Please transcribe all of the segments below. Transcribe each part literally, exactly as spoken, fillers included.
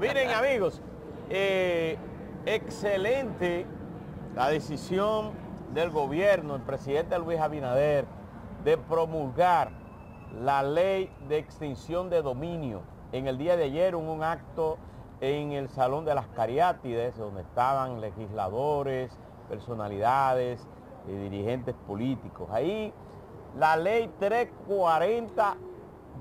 Miren, amigos, eh, excelente la decisión del gobierno, el presidente Luis Abinader, de promulgar la ley de extinción de dominio. En el día de ayer hubo un acto en el Salón de las Cariátides, donde estaban legisladores, personalidades, y dirigentes políticos. Ahí la ley trescientos cuarenta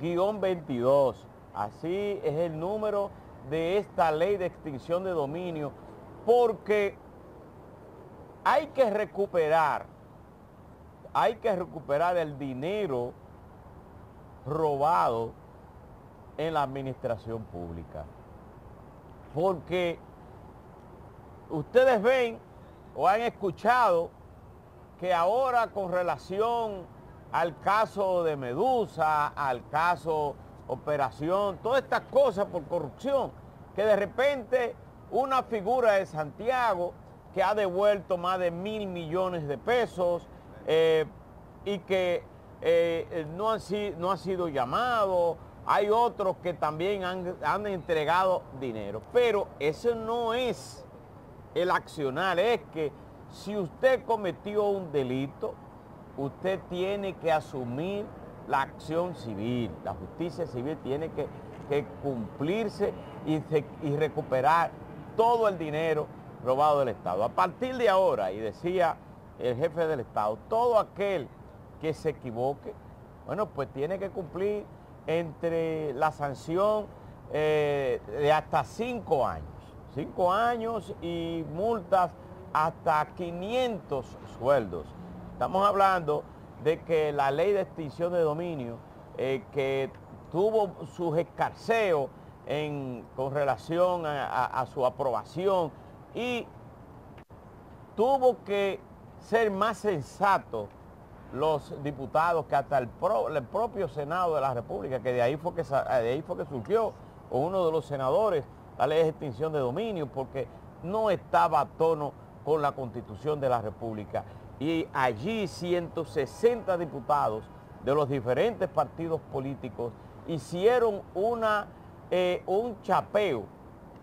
guión veintidós, así es el número de esta ley de extinción de dominio, porque hay que recuperar, hay que recuperar el dinero robado en la administración pública. Porque ustedes ven o han escuchado que ahora, con relación al caso de Medusa, al caso Operación, todas estas cosas por corrupción, que de repente una figura de Santiago que ha devuelto más de mil millones de pesos eh, y que eh, no, han, no ha sido llamado. Hay otros que también han, han entregado dinero, pero eso no es el accionar. Es que si usted cometió un delito, usted tiene que asumir la acción civil, la justicia civil tiene que, que cumplirse y, se, y recuperar todo el dinero robado del Estado. A partir de ahora, y decía el jefe del Estado, todo aquel que se equivoque, bueno, pues tiene que cumplir entre la sanción eh, de hasta cinco años, cinco años y multas hasta quinientos sueldos. Estamos hablando de que la ley de extinción de dominio, eh, que tuvo sus escarceos en, con relación a, a, a su aprobación, y tuvo que ser más sensato los diputados, que hasta el, pro, el propio Senado de la República, que de ahí fue que, de ahí fue que surgió con uno de los senadores la ley de extinción de dominio, porque no estaba a tono con la Constitución de la República. Y allí ciento sesenta diputados de los diferentes partidos políticos hicieron una, eh, un chapeo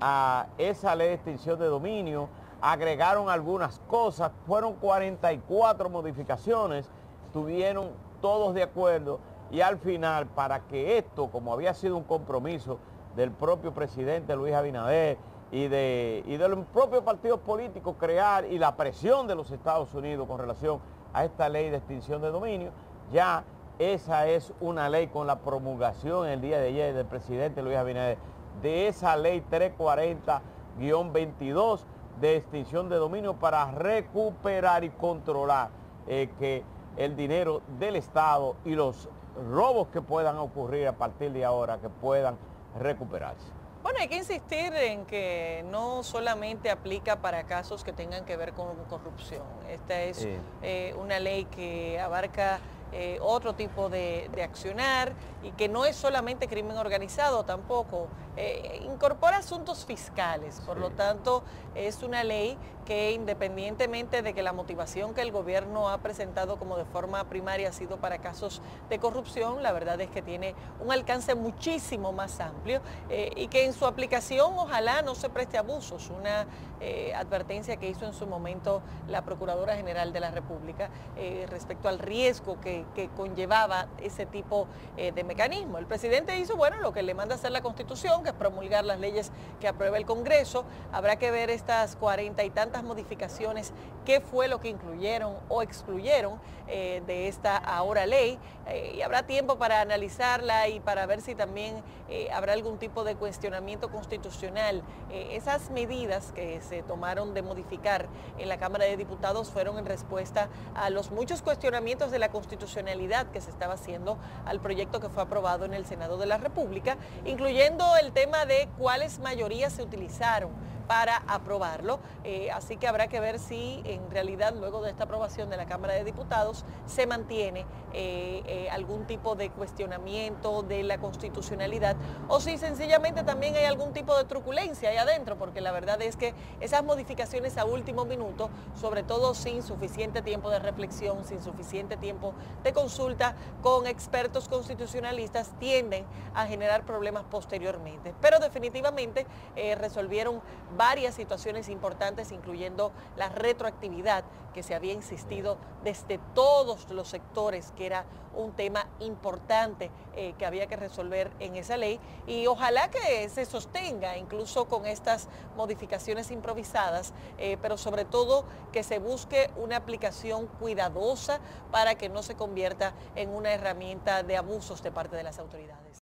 a esa ley de extinción de dominio, agregaron algunas cosas, fueron cuarenta y cuatro modificaciones, estuvieron todos de acuerdo, y al final, para que esto, como había sido un compromiso del propio presidente Luis Abinader, y de, y de los propios partidos políticos, crear, y la presión de los Estados Unidos con relación a esta ley de extinción de dominio, ya esa es una ley, con la promulgación el día de ayer del presidente Luis Abinader de esa ley trescientos cuarenta guión veintidós de extinción de dominio, para recuperar y controlar eh, que el dinero del Estado y los robos que puedan ocurrir a partir de ahora, que puedan recuperarse. Bueno, hay que insistir en que no solamente aplica para casos que tengan que ver con corrupción. Esta es sí. eh, una ley que abarca eh, otro tipo de, de accionar, y que no es solamente crimen organizado tampoco. Eh, incorpora asuntos fiscales, por sí. lo tanto es una ley que, independientemente de que la motivación que el gobierno ha presentado como de forma primaria ha sido para casos de corrupción, la verdad es que tiene un alcance muchísimo más amplio, eh, y que en su aplicación ojalá no se preste abusos. Una eh, advertencia que hizo en su momento la Procuradora General de la República eh, respecto al riesgo que, que conllevaba ese tipo eh, de mecanismo. El presidente hizo, bueno, lo que le manda hacer la Constitución, que es promulgar las leyes que aprueba el Congreso. Habrá que ver estas cuarenta y tantas modificaciones, qué fue lo que incluyeron o excluyeron eh, de esta ahora ley, eh, y habrá tiempo para analizarla y para ver si también eh, habrá algún tipo de cuestionamiento constitucional. Eh, esas medidas que se tomaron de modificar en la Cámara de Diputados fueron en respuesta a los muchos cuestionamientos de la constitucionalidad que se estaba haciendo al proyecto que fue aprobado en el Senado de la República, incluyendo el tema de cuáles mayorías se utilizaron para aprobarlo. Eh, así que habrá que ver si en realidad luego de esta aprobación de la Cámara de Diputados se mantiene eh, eh, algún tipo de cuestionamiento de la constitucionalidad o si sencillamente también hay algún tipo de truculencia ahí adentro, porque la verdad es que esas modificaciones a último minuto, sobre todo sin suficiente tiempo de reflexión, sin suficiente tiempo de consulta con expertos constitucionalistas, tienden a generar problemas posteriormente. Pero definitivamente eh, resolvieron varias situaciones importantes, incluyendo la retroactividad que se había insistido desde todos los sectores, que era un tema importante eh, que había que resolver en esa ley, y ojalá que se sostenga incluso con estas modificaciones improvisadas, eh, pero sobre todo que se busque una aplicación cuidadosa para que no se convierta en una herramienta de abusos de parte de las autoridades.